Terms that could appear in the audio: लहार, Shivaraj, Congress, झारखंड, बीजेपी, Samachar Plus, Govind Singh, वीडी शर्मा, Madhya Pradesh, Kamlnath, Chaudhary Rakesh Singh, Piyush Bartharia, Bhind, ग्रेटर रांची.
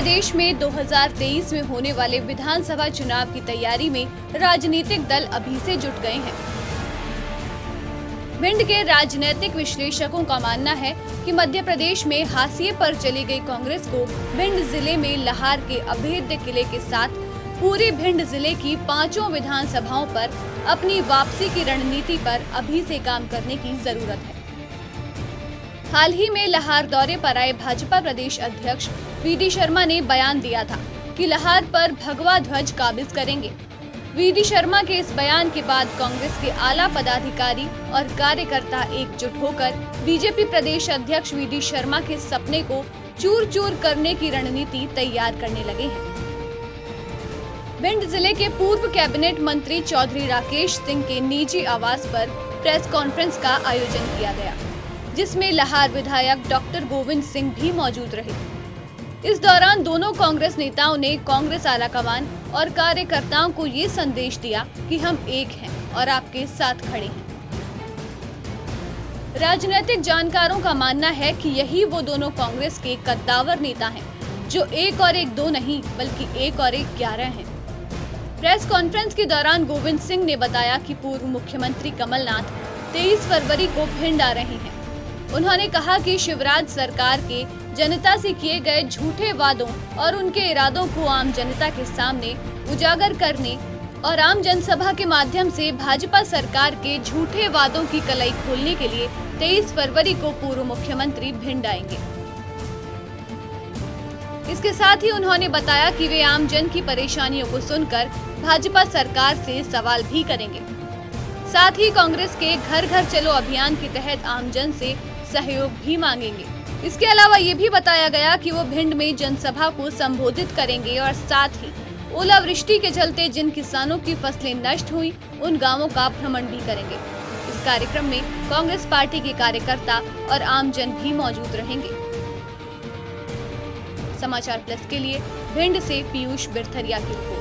प्रदेश में 2023 में होने वाले विधानसभा चुनाव की तैयारी में राजनीतिक दल अभी से जुट गए हैं। भिंड के राजनीतिक विश्लेषकों का मानना है कि मध्य प्रदेश में हाशिए पर चली गई कांग्रेस को भिंड जिले में लहार के अभेद्य किले के साथ पूरे भिंड जिले की पांचों विधानसभाओं पर अपनी वापसी की रणनीति पर अभी से काम करने की जरूरत है। हाल ही में लहार दौरे पर आए भाजपा प्रदेश अध्यक्ष वीडी शर्मा ने बयान दिया था कि लहार पर भगवा ध्वज काबिज करेंगे। वीडी शर्मा के इस बयान के बाद कांग्रेस के आला पदाधिकारी और कार्यकर्ता एकजुट होकर बीजेपी प्रदेश अध्यक्ष वीडी शर्मा के सपने को चूर-चूर करने की रणनीति तैयार करने लगे हैं। भिंड जिले के पूर्व कैबिनेट मंत्री चौधरी राकेश सिंह के निजी आवास पर प्रेस कॉन्फ्रेंस का आयोजन किया गया, जिसमें लहार विधायक डॉक्टर गोविंद सिंह भी मौजूद रहे। इस दौरान दोनों कांग्रेस नेताओं ने कांग्रेस आलाकमान और कार्यकर्ताओं को ये संदेश दिया कि हम एक हैं और आपके साथ खड़े हैं। राजनीतिक जानकारों का मानना है कि यही वो दोनों कांग्रेस के कद्दावर नेता हैं, जो एक और एक दो नहीं बल्कि एक और एक 11 हैं। प्रेस कॉन्फ्रेंस के दौरान गोविंद सिंह ने बताया कि पूर्व मुख्यमंत्री कमलनाथ 23 फरवरी को भिंड आ रहे हैं। उन्होंने कहा कि शिवराज सरकार के जनता से किए गए झूठे वादों और उनके इरादों को आम जनता के सामने उजागर करने और आम जनसभा के माध्यम से भाजपा सरकार के झूठे वादों की कलाई खोलने के लिए 23 फरवरी को पूर्व मुख्यमंत्री भिंड आएंगे। इसके साथ ही उन्होंने बताया कि वे आम जन की परेशानियों को सुनकर भाजपा सरकार से सवाल भी करेंगे। साथ ही कांग्रेस के घर घर चलो अभियान के तहत आमजन से सहयोग भी मांगेंगे। इसके अलावा ये भी बताया गया कि वो भिंड में जनसभा को संबोधित करेंगे और साथ ही ओलावृष्टि के चलते जिन किसानों की फसलें नष्ट हुई उन गांवों का भ्रमण भी करेंगे। इस कार्यक्रम में कांग्रेस पार्टी के कार्यकर्ता और आमजन भी मौजूद रहेंगे। समाचार प्लस के लिए भिंड से पीयूष बर्थरिया की रिपोर्ट।